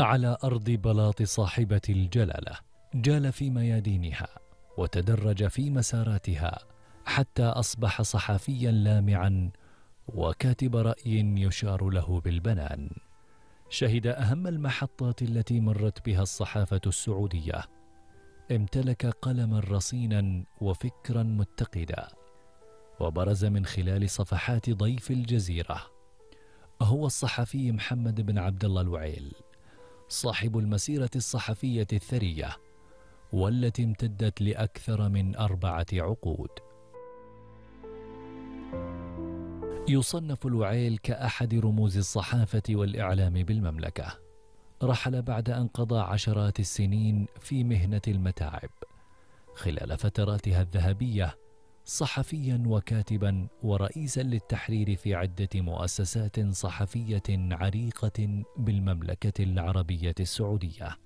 على أرض بلاط صاحبة الجلالة جال في ميادينها وتدرج في مساراتها حتى أصبح صحفيا لامعا وكاتب رأي يشار له بالبنان. شهد أهم المحطات التي مرت بها الصحافة السعودية. امتلك قلما رصينا وفكرا متقدا، وبرز من خلال صفحات ضيف الجزيرة هو الصحفي محمد بن عبد الله الوعيل، صاحب المسيرة الصحفية الثرية والتي امتدت لأكثر من 4 عقود. يصنف الوعيل كأحد رموز الصحافة والإعلام بالمملكة. رحل بعد أن قضى عشرات السنين في مهنة المتاعب خلال فتراتها الذهبية، صحفيا وكاتبا ورئيسا للتحرير في عدة مؤسسات صحفية عريقة بالمملكة العربية السعودية.